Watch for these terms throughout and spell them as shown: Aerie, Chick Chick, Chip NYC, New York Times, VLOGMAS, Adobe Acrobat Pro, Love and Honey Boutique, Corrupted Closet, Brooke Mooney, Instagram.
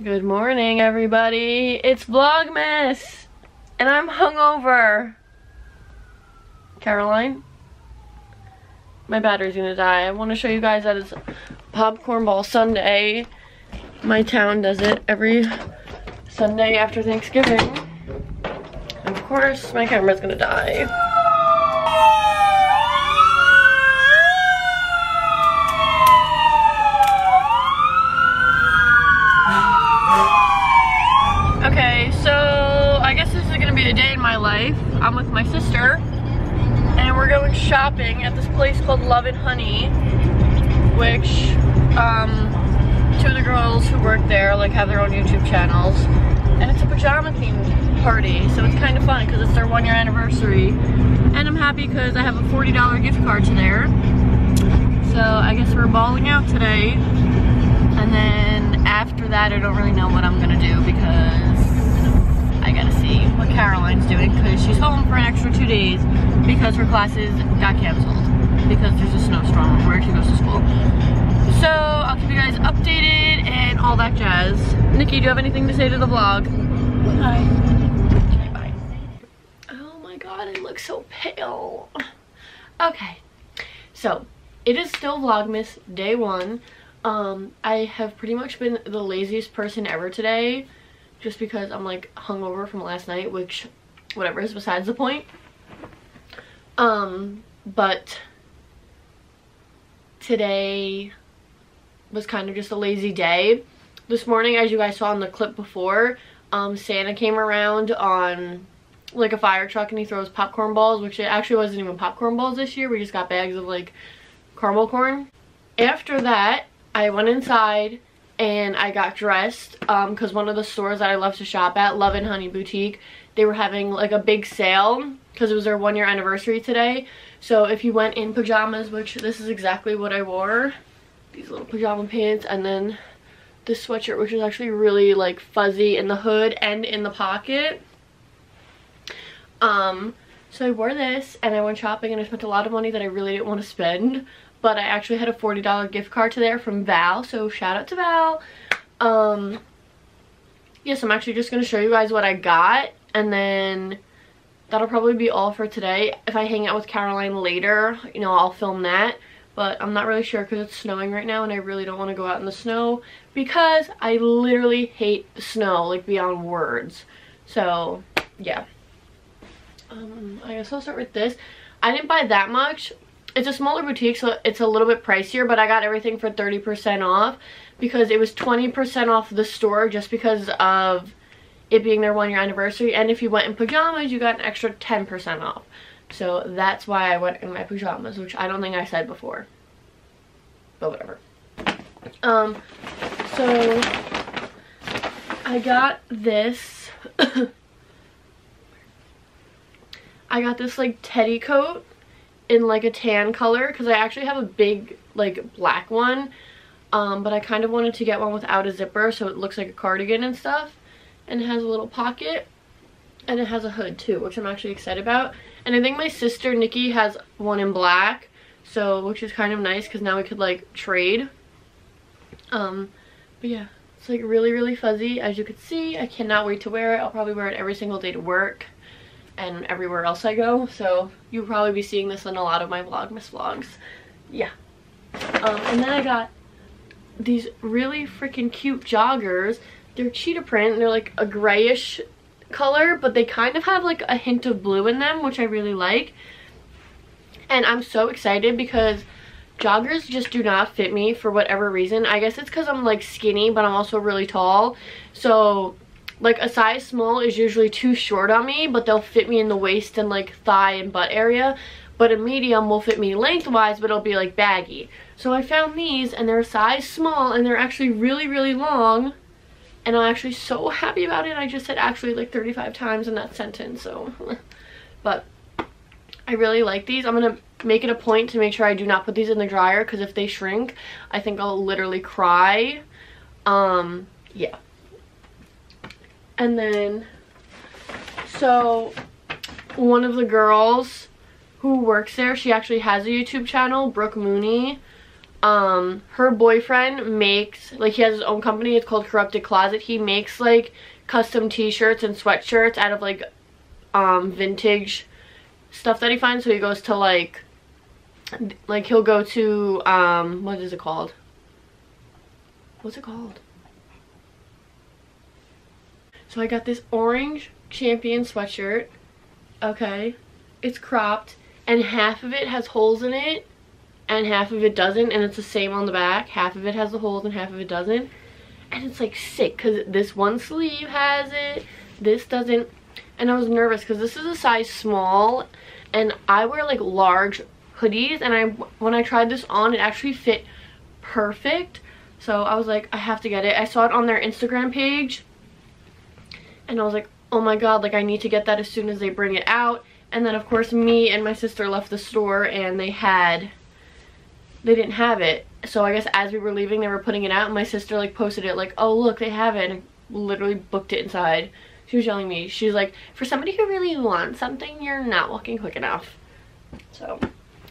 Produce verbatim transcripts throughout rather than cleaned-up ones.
Good morning, everybody. It's Vlogmas, and I'm hungover. Caroline, my battery's gonna die. I want to show you guys that it's popcorn ball Sunday. My town does it every Sunday after Thanksgiving. And of course, my camera's gonna die. I'm with my sister and we're going shopping at this place called Love and Honey, which um, two of the girls who work there like have their own YouTube channels, and it's a pajama themed party, so it's kind of fun because it's their one year anniversary, and I'm happy because I have a forty dollar gift card to there. So I guess we're balling out today, and then after that I don't really know what I'm gonna do because I gotta see what Caroline's doing, because she's home for an extra two days because her classes got canceled because there's a snowstorm where she goes to school. So I'll keep you guys updated and all that jazz. Nikki, do you have anything to say to the vlog? Hi. Okay, bye. Oh my god, I look so pale. Okay, so it is still Vlogmas day one. Um, I have pretty much been the laziest person ever today, just because I'm like hungover from last night, which whatever is besides the point. Um, but today was kind of just a lazy day. This morning, as you guys saw in the clip before, um, Santa came around on like a fire truck and he throws popcorn balls, which it actually wasn't even popcorn balls this year. We just got bags of like caramel corn. After that, I went inside and I got dressed um because one of the stores that I love to shop at, Love and Honey Boutique, they were having like a big sale because it was their one year anniversary today. So if you went in pajamas, which this is exactly what I wore, these little pajama pants and then this sweatshirt, which is actually really like fuzzy in the hood and in the pocket. Um so I wore this and I went shopping, and I spent a lot of money that I really didn't want to spend. But I actually had a forty dollar gift card to there from Val, so shout out to Val. Um, yes, I'm actually just going to show you guys what I got, and then that'll probably be all for today. If I hang out with Caroline later, you know, I'll film that. But I'm not really sure because it's snowing right now, and I really don't want to go out in the snow because I literally hate the snow, like, beyond words. So, yeah. Um, I guess I'll start with this. I didn't buy that much. It's a smaller boutique, so it's a little bit pricier, but I got everything for thirty percent off because it was twenty percent off the store just because of it being their one year anniversary. And if you went in pajamas, you got an extra ten percent off. So that's why I went in my pajamas, which I don't think I said before, but whatever. Um, so I got this. I got this like teddy coat in like a tan color because I actually have a big like black one, um but I kind of wanted to get one without a zipper so it looks like a cardigan and stuff, and it has a little pocket and it has a hood too, which I'm actually excited about. And I think my sister Nikki has one in black, so which is kind of nice because now we could like trade. Um but yeah, it's like really really fuzzy, as you could see. I cannot wait to wear it. I'll probably wear it every single day to work and everywhere else I go, so you'll probably be seeing this in a lot of my Vlogmas vlogs. Yeah. Um, and then I got these really freaking cute joggers. They're cheetah print and they're like a grayish color, but they kind of have like a hint of blue in them, which I really like. And I'm so excited because joggers just do not fit me for whatever reason. I guess it's because I'm like skinny, but I'm also really tall, so like a size small is usually too short on me, but they'll fit me in the waist and like thigh and butt area. But a medium will fit me lengthwise, but it'll be like baggy. So I found these and they're a size small and they're actually really really long, and I'm actually so happy about it. I just said actually like thirty-five times in that sentence, so but I really like these. I'm gonna make it a point to make sure I do not put these in the dryer because if they shrink I think I'll literally cry. Um yeah. And then, so one of the girls who works there, she actually has a YouTube channel, Brooke Mooney. um her boyfriend makes, like, he has his own company. It's called Corrupted Closet. He makes like custom t-shirts and sweatshirts out of like um vintage stuff that he finds. So he goes to like like he'll go to um what is it called what's it called so I got this orange Champion sweatshirt. Okay, it's cropped and half of it has holes in it and half of it doesn't, and it's the same on the back. Half of it has the holes and half of it doesn't, and it's like sick because this one sleeve has it, this doesn't. And I was nervous because this is a size small and I wear like large hoodies, and I when I tried this on, it actually fit perfect. So I was like, I have to get it. I saw it on their Instagram page and I was like, oh my god, like I need to get that as soon as they bring it out. And then of course me and my sister left the store and they had they didn't have it. So I guess as we were leaving they were putting it out, and my sister like posted it like, oh look, they have it, and I literally booked it inside. She was yelling at me. She's like, for somebody who really wants something, you're not walking quick enough. So,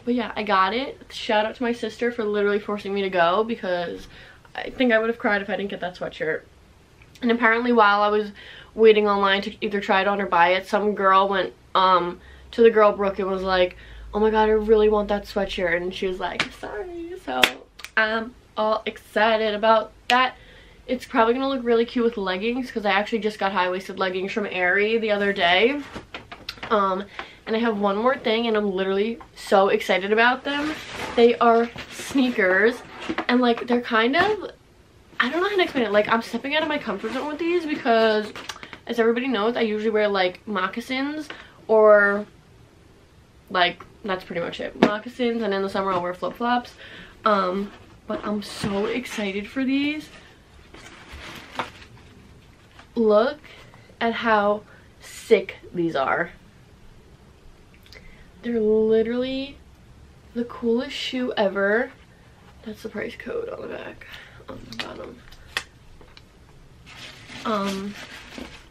but yeah, I got it. Shout out to my sister for literally forcing me to go, because I think I would have cried if I didn't get that sweatshirt. And apparently while I was waiting online to either try it on or buy it, some girl went um to the girl Brooke and was like, oh my god, I really want that sweatshirt, and she was like, sorry. So I'm all excited about that. It's probably gonna look really cute with leggings, because I actually just got high-waisted leggings from Aerie the other day. Um and I have one more thing, and I'm literally so excited about them. They are sneakers, and like they're kind of, I don't know how to explain it, like I'm stepping out of my comfort zone with these, because as everybody knows, I usually wear like moccasins, or like that's pretty much it, moccasins, and in the summer I'll wear flip-flops. Um but I'm so excited for these. Look at how sick these are. They're literally the coolest shoe ever. That's the price code on the back, on the bottom. Um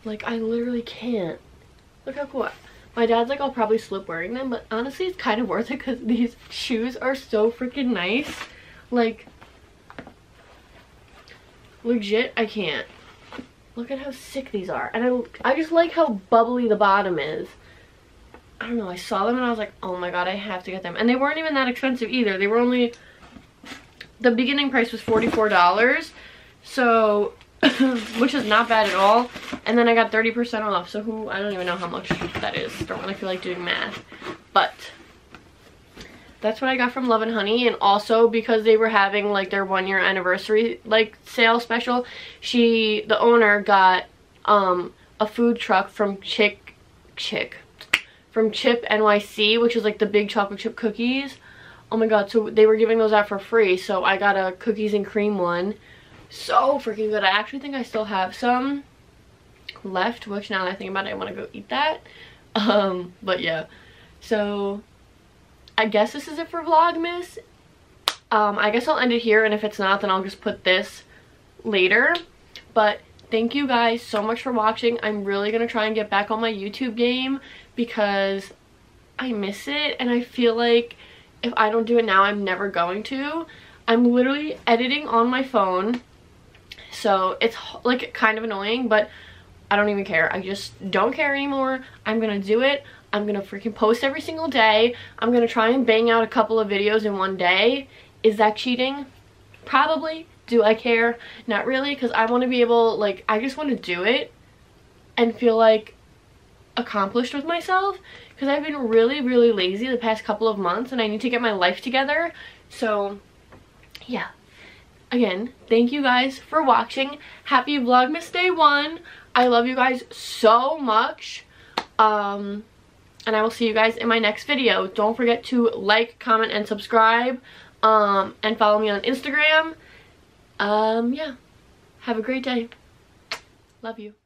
like I literally can't, look how cool. My dad's like, I'll probably slip wearing them, but honestly it's kind of worth it because these shoes are so freaking nice. Like legit, I can't. Look at how sick these are. And I, I just like how bubbly the bottom is. I don't know, I saw them and I was like, oh my god, I have to get them. And they weren't even that expensive either. They were only, the beginning price was forty-four dollars. So, which is not bad at all. And then I got thirty percent off. So who, I don't even know how much that is. Don't really feel like doing math. But that's what I got from Love and Honey. And also because they were having like their one year anniversary like sale special, she the owner got um a food truck from Chick Chick from Chip N Y C, which is like the big chocolate chip cookies. Oh my god, so they were giving those out for free, so I got a cookies and cream one. So freaking good. I actually think I still have some left, which now that I think about it, I want to go eat that. Um but yeah, so I guess this is it for Vlogmas. Um, I guess I'll end it here, and if it's not, then I'll just put this later. But thank you guys so much for watching. I'm really going to try and get back on my YouTube game because I miss it, and I feel like if I don't do it now, I'm never going to. I'm literally editing on my phone, so it's like kind of annoying, but I don't even care. I just don't care anymore. I'm going to do it. I'm gonna freaking post every single day. I'm gonna try and bang out a couple of videos in one day. Is that cheating? Probably. Do I care? Not really, because I want to be able, like, I just want to do it and feel like accomplished with myself, because I've been really really lazy the past couple of months and I need to get my life together. So yeah, again, thank you guys for watching. Happy Vlogmas day one. I love you guys so much. um And I will see you guys in my next video. Don't forget to like, comment, and subscribe. Um, and follow me on Instagram. Um, yeah. Have a great day. Love you.